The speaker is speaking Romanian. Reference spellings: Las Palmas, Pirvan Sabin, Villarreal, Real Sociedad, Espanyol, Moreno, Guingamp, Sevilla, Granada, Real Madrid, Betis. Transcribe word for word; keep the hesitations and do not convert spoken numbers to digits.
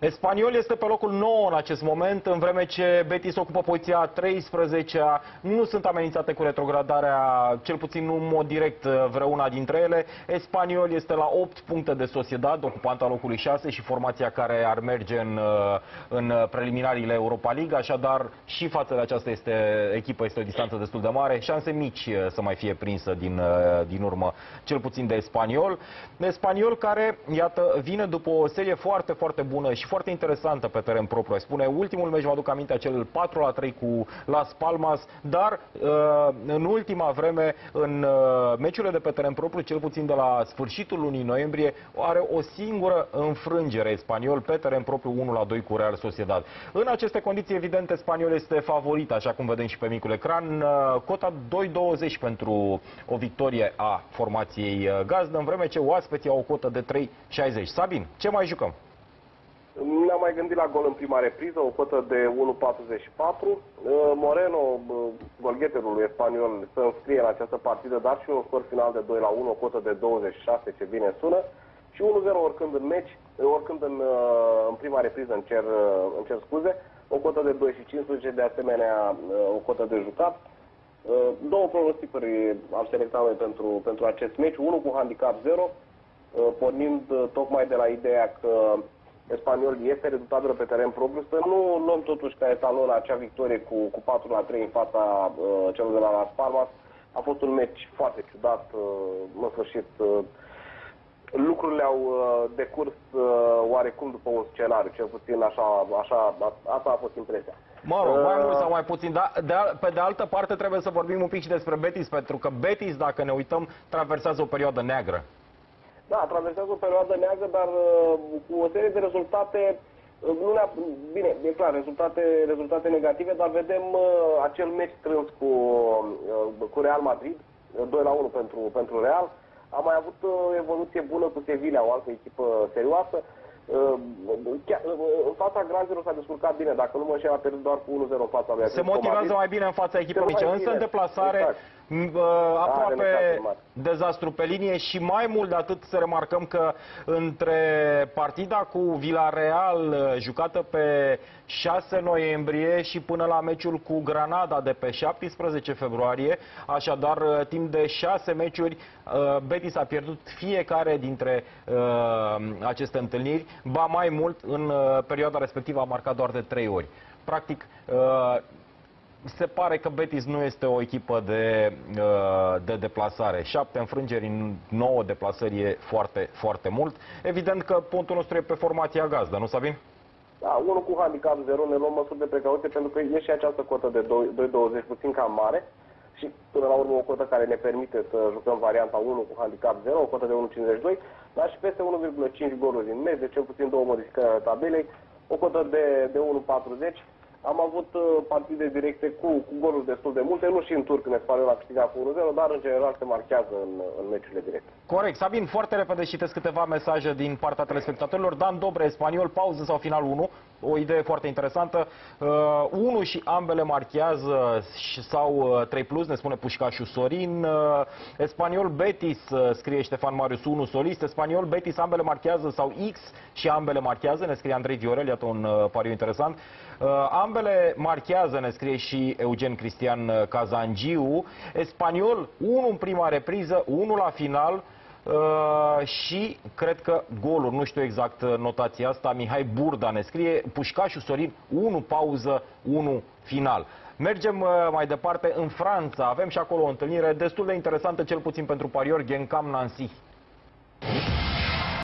Espanyol este pe locul nouă în acest moment, în vreme ce Betis ocupă poziția treisprezecea. Nu sunt amenințate cu retrogradarea, cel puțin nu în mod direct, vreuna dintre ele. Espanyol este la opt puncte de Sociedad, ocupanta locului șase și formația care ar merge în, în preliminariile Europa League. Așadar, și față de această este, echipă este o distanță destul de mare. Șanse mici să mai fie prinsă din, din urmă, cel puțin de Espanyol. Espanyol care, iată, vine după o serie foarte, foarte bună și foarte interesantă pe teren propriu. Spune, ultimul meci, mă aduc aminte, acel patru la trei cu Las Palmas, dar în ultima vreme, în meciurile de pe teren propriu, cel puțin de la sfârșitul lunii noiembrie, are o singură înfrângere Espanyol pe teren propriu, unu la doi cu Real Sociedad. În aceste condiții, evident, Espanyol este favorit, așa cum vedem și pe micul ecran, cota doi douăzeci pentru o victorie a formației gazdă, în vreme ce oaspeții au o cotă de trei șaizeci. Sabin, ce mai jucăm? Ne-am mai gândit la gol în prima repriză, o cotă de unu patruzeci și patru. Moreno, golgheterul lui Espanyol, se înscrie în această partidă, dar și un scor final de doi la unu, o cotă de douăzeci și șase, ce bine sună. Și unu zero oricând în meci, oricând în, în prima repriză, îmi cer, îmi cer scuze, o cotă de doi și cincisprezece, de asemenea o cotă de jucat. Două pronosticuri am selectat noi pentru, pentru acest meci, unul cu handicap zero, pornind tocmai de la ideea că Espanyol este rezultatul pe teren propriu, să nu luăm totuși ca etalon acea victorie cu, cu patru la trei în fața uh, celor de la Las Palmas. A fost un meci foarte ciudat, uh, în sfârșit uh, lucrurile au uh, decurs uh, oarecum după un scenariu, cel puțin așa, așa asta a fost impresia. Mă rog, mai mult sau mai puțin, dar de, pe de altă parte trebuie să vorbim un pic și despre Betis, pentru că Betis, dacă ne uităm, traversează o perioadă neagră. Da, traversează o perioadă neagră, dar uh, cu o serie de rezultate, uh, nu ne bine, e clar, rezultate, rezultate negative, dar vedem uh, acel meci strâns cu, uh, cu Real Madrid, doi la unu pentru, pentru Real. A mai avut o uh, evoluție bună cu Sevilla, o altă echipă serioasă. Uh, chiar, uh, în fața granzilor s-a descurcat bine, dacă nu mă înșel, a pierdut doar cu unu zero în fața lui. Se motivează mai bine în fața echipei mici, însă în deplasare... Exact. Aproape dezastru pe linie și mai mult de atât să remarcăm că între partida cu Villarreal jucată pe șase noiembrie și până la meciul cu Granada de pe șaptesprezece februarie, așadar timp de șase meciuri, Betis a pierdut fiecare dintre aceste întâlniri, ba mai mult, în perioada respectivă a marcat doar de trei ori. Practic, se pare că Betis nu este o echipă de, de deplasare. Șapte înfrângeri în nouă deplasări e foarte, foarte mult. Evident că punctul nostru e pe formația gazdă, nu, Sabin? Da, unul cu handicap zero, ne luăm măsuri de precauție pentru că e și această cotă de doi douăzeci puțin cam mare și până la urmă o cotă care ne permite să jucăm varianta unu cu handicap zero, o cotă de unu cincizeci și doi, dar și peste unu virgulă cinci goluri în meci, de cel puțin două modificări ale tabelei, o cotă de, de unu patruzeci. Am avut partide directe cu, cu goluri destul de multe, nu și în tur când Espanyol a câștigat cu unu zero, dar în general se marchează în, în meciurile directe. Corect. Sabin, foarte repede citesc câteva mesaje din partea telespectatorilor. Dan Dobre, Espanyol, pauză sau final unu? O idee foarte interesantă. Uh, unu și ambele marchează sau trei plus, ne spune Pușcașu Sorin. Uh, Espanyol Betis, uh, scrie Ștefan Marius, unu solist. Espanyol Betis, ambele marchează sau X și ambele marchează, ne scrie Andrei Viorel, iată un uh, pariu interesant. Uh, ambele marchează, ne scrie și Eugen Cristian Cazangiu. Espanyol unu în prima repriză, unu la final. Uh, și cred că goluri, nu știu exact notația asta, Mihai Burda ne scrie, Pușcașu Sorin, unu pauză, unu final. Mergem uh, mai departe în Franța, avem și acolo o întâlnire destul de interesantă, cel puțin pentru pariori, Guingamp Nancy.